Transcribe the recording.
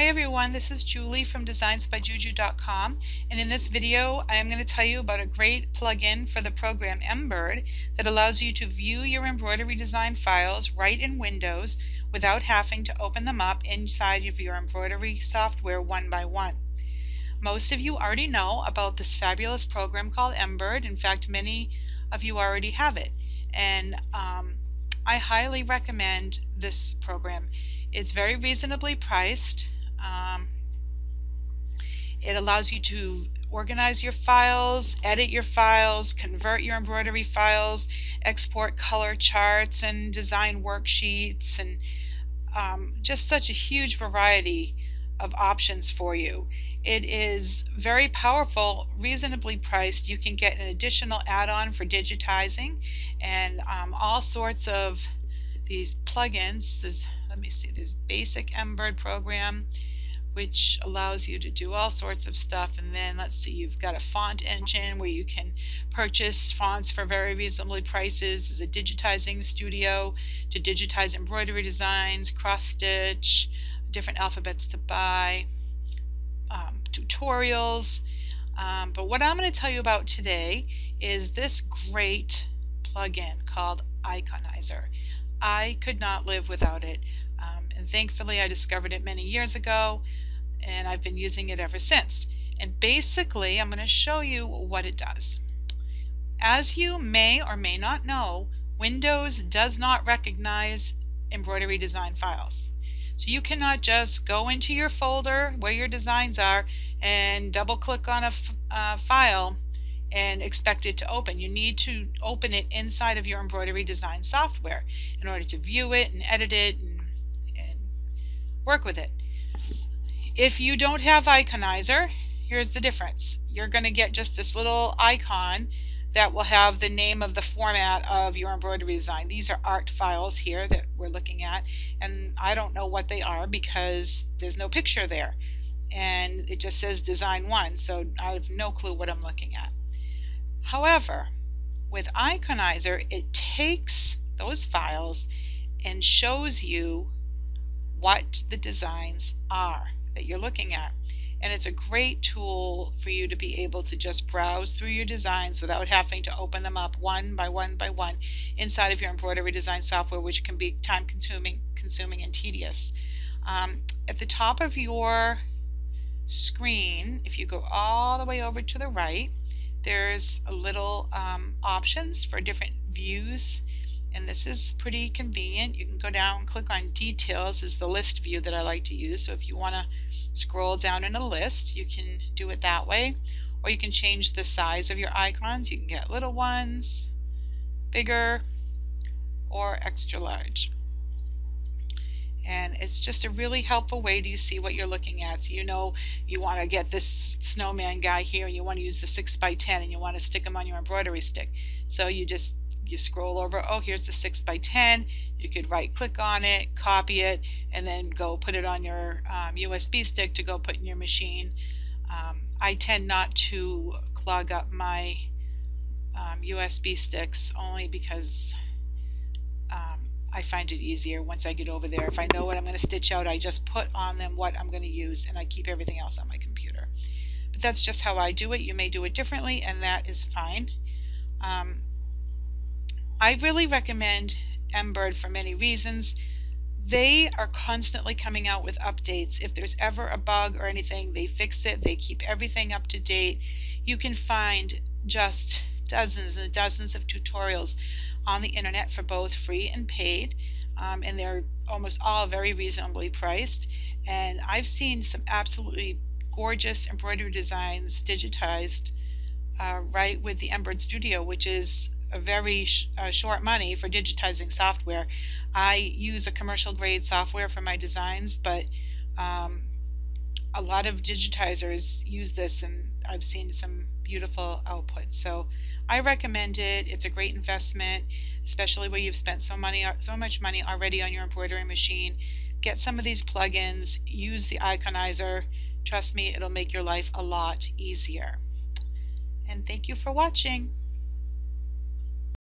Hi everyone, this is Julie from DesignsByJuju.com, and in this video I am going to tell you about a great plugin for the program Embird that allows you to view your embroidery design files right in Windows without having to open them up inside of your embroidery software one by one. Most of you already know about this fabulous program called Embird. In fact, many of you already have it, and I highly recommend this program. It's very reasonably priced. It allows you to organize your files, edit your files, convert your embroidery files, export color charts and design worksheets, and just such a huge variety of options for you. It is very powerful, reasonably priced. You can get an additional add-on for digitizing and all sorts of these plugins. Let me see, there's basic Embird program, which allows you to do all sorts of stuff, and then let's see, you've got a font engine where you can purchase fonts for very reasonably prices. There's a digitizing studio to digitize embroidery designs, cross-stitch, different alphabets to buy, tutorials, but what I'm going to tell you about today is this great plugin called Iconizer. I could not live without it. And thankfully I discovered it many years ago, and I've been using it ever since. And basically I'm going to show you what it does. As you may or may not know, Windows does not recognize embroidery design files. So you cannot just go into your folder where your designs are and double click on a file and expect it to open. You need to open it inside of your embroidery design software in order to view it and edit it and work with it. If you don't have Iconizer, here's the difference. You're going to get just this little icon that will have the name of the format of your embroidery design. These are art files here that we're looking at, and I don't know what they are because there's no picture there, and it just says design one, so I have no clue what I'm looking at. However, with Iconizer, it takes those files and shows you what the designs are that you're looking at. And it's a great tool for you to be able to just browse through your designs without having to open them up one by one by one inside of your embroidery design software, which can be time consuming and tedious. At the top of your screen, if you go all the way over to the right, there's a little options for different views, and this is pretty convenient. You can go down and click on details. Is the list view that I like to use, so if you want to scroll down in a list, you can do it that way, or you can change the size of your icons. You can get little ones, bigger, or extra large, and it's just a really helpful way to see what you're looking at. So you know you want to get this snowman guy here, and you want to use the 6x10, and you want to stick them on your embroidery stick. So you scroll over, oh, here's the 6x10. You could right click on it, copy it, and then go put it on your USB stick to go put in your machine. I tend not to clog up my USB sticks, only because I find it easier once I get over there. If I know what I'm going to stitch out, I just put on them what I'm going to use, and I keep everything else on my computer. But that's just how I do it. You may do it differently, and that is fine. I really recommend Embird for many reasons. They are constantly coming out with updates. If there's ever a bug or anything, they fix it. They keep everything up to date. You can find just dozens and dozens of tutorials on the internet for both free and paid, and they're almost all very reasonably priced. And I've seen some absolutely gorgeous embroidery designs digitized right with the Embird Studio, which is a very short money for digitizing software. I use a commercial grade software for my designs, but a lot of digitizers use this, and I've seen some beautiful output. So I recommend it. It's a great investment, especially where you've spent so much money already on your embroidery machine. Get some of these plugins. Use the Iconizer. Trust me, it'll make your life a lot easier. And thank you for watching.